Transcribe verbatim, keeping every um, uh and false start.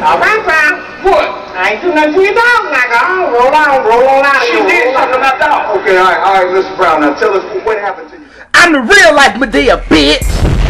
I do not do it out, like I'll roll on, roll on out. She did something about that. Okay, all right, all right, Mister Brown, now tell us what happened to you. I'm the real life Madea, bitch.